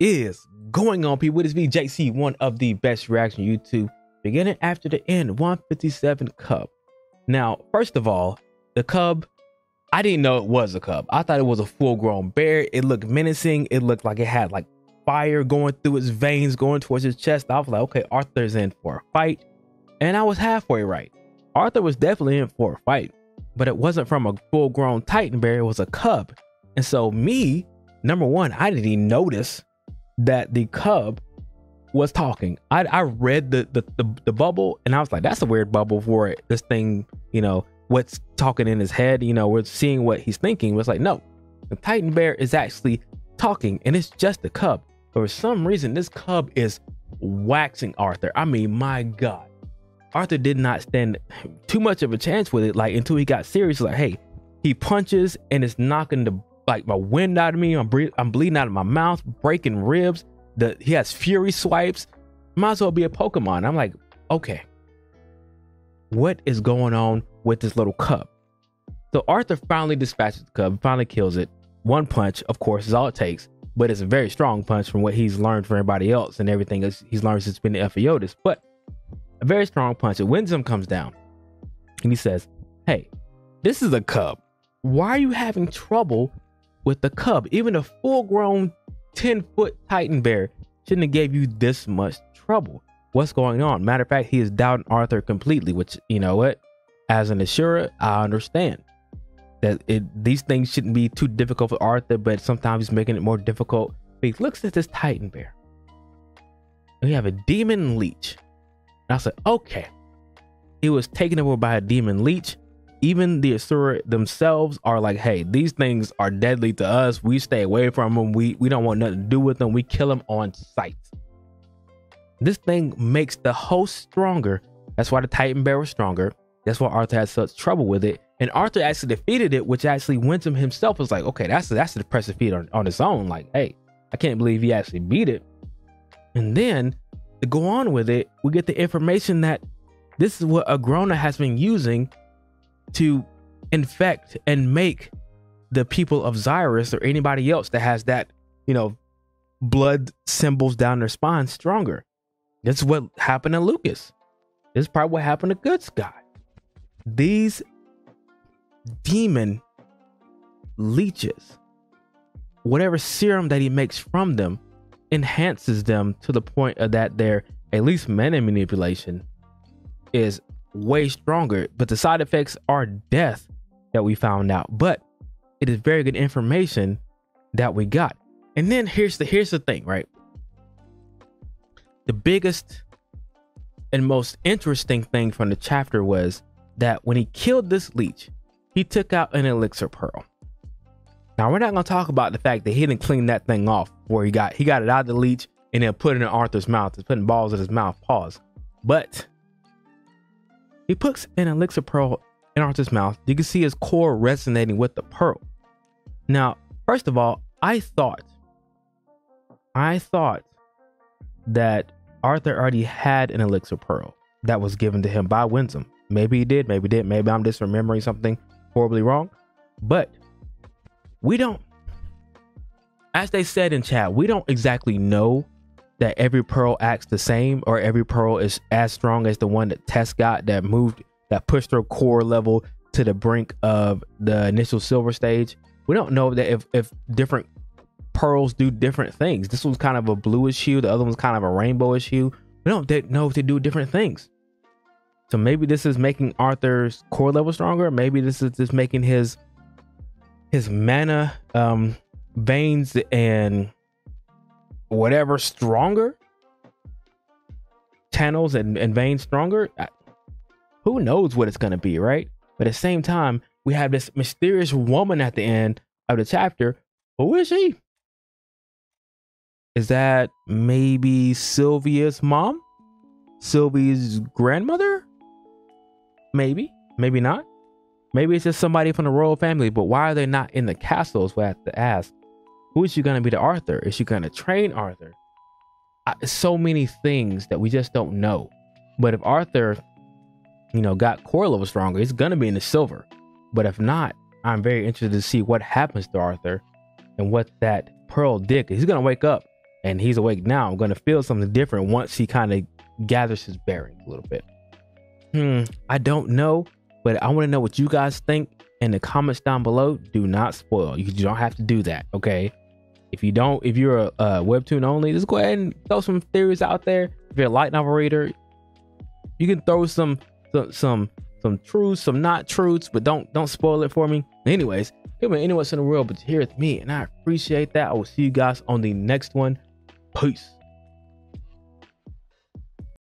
is going on, people? It is me, JC, one of the best reaction YouTube, beginning after the end. 157 cub. Now, first of all, the cub, I didn't know it was a cub. I thought it was a full-grown bear. It looked menacing. It looked like it had like fire going through its veins, going towards his chest. I was like, okay, Arthur's in for a fight. And I was halfway right. Arthur was definitely in for a fight, but it wasn't from a full-grown Titan bear. It was a cub. And so me, number one, I didn't even notice that the cub was talking. I read the bubble, and I was like, that's a weird bubble for it. This thing, you know, what's talking in his head, you know, we're seeing what he's thinking. It was like, no, the Titan bear is actually talking, and it's just a cub. For some reason, this cub is waxing Arthur. I mean, my God. Arthur did not stand too much of a chance with it, like, until he got serious. Like, hey, he punches and it's knocking the like my wind out of me. I'm bleeding out of my mouth, breaking ribs. He has fury swipes. Might as well be a Pokemon. I'm like, okay, what is going on with this little cub? So Arthur finally dispatches the cub, finally kills it. One punch, of course, is all it takes, but it's a very strong punch from what he's learned from everybody else and everything he's learned since been to Efiyotis. But a very strong punch. It wins him, comes down, and he says, hey, this is a cub. Why are you having trouble with the cub? Even a full-grown 10-foot Titan bear shouldn't have gave you this much trouble. What's going on? Matter of fact, he is doubting Arthur completely, which, you know what, as an assurer, I understand that these things shouldn't be too difficult for Arthur, but sometimes he's making it more difficult. But he looks at this Titan bear, and we have a demon leech. And I said, okay, it was taken over by a demon leech. Even the Asura themselves are like, hey, these things are deadly to us. We stay away from them. We don't want nothing to do with them. We kill them on sight. This thing makes the host stronger. That's why the Titan bear was stronger. That's why Arthur had such trouble with it. And Arthur actually defeated it, which actually wins him himself. It was like, okay, that's an impressive feat on its own. Like, hey, I can't believe he actually beat it. And then to go on with it, we get the information that this is what Agrona has been using to infect and make the people of Xyrus or anybody else that has that, you know, blood symbols down their spine stronger. That's what happened to Lucas. This is probably what happened to Good Sky. These demon leeches, whatever serum that he makes from them, enhances them to the point of that their, at least mana manipulation, is way stronger, but the side effects are death that we found out. But it is very good information that we got. And then here's the thing, right? The biggest and most interesting thing from the chapter was that when he killed this leech, he took out an elixir pearl. Now, we're not going to talk about the fact that he didn't clean that thing off before he got it out of the leech and then put it in Arthur's mouth. It's putting balls in his mouth, pause. But he puts an elixir pearl in Arthur's mouth. You can see his core resonating with the pearl. Now, first of all, I thought that Arthur already had an elixir pearl that was given to him by Winsome. Maybe he did, maybe he didn't. Maybe I'm just remembering something horribly wrong. But we don't, as they said in chat, we don't exactly know that every pearl acts the same, or every pearl is as strong as the one that Tess got, that pushed her core level to the brink of the initial silver stage. We don't know that if different pearls do different things. This one's kind of a bluish hue, the other one's kind of a rainbowish hue. We don't know if they do different things. So maybe this is making Arthur's core level stronger. Maybe this is just making his mana veins and whatever stronger, channels and veins stronger. Who knows what it's going to be, right? But at the same time, we have this mysterious woman at the end of the chapter. Who is she? Is that maybe Sylvia's mom? Sylvia's grandmother? Maybe, maybe not. Maybe it's just somebody from the royal family, but why are they not in the castle is what I have to ask. Who is she going to be to Arthur? Is she going to train Arthur? So many things that we just don't know. But if Arthur, you know, got core level stronger, he's going to be in the silver. But if not, I'm very interested to see what happens to Arthur and what that pearl did. He's going to wake up and he's awake now, I'm going to feel something different once he kind of gathers his bearings a little bit. I don't know, but I want to know what you guys think in the comments down below. Do not spoil. You don't have to do that, okay? If you don't, if you're a webtoon only, just go ahead and throw some theories out there. If you're a light novel reader, you can throw some truths, some not truths, but don't spoil it for me. Anyways, give me anyone in the world, but here with me, and I appreciate that. I will see you guys on the next one. Peace.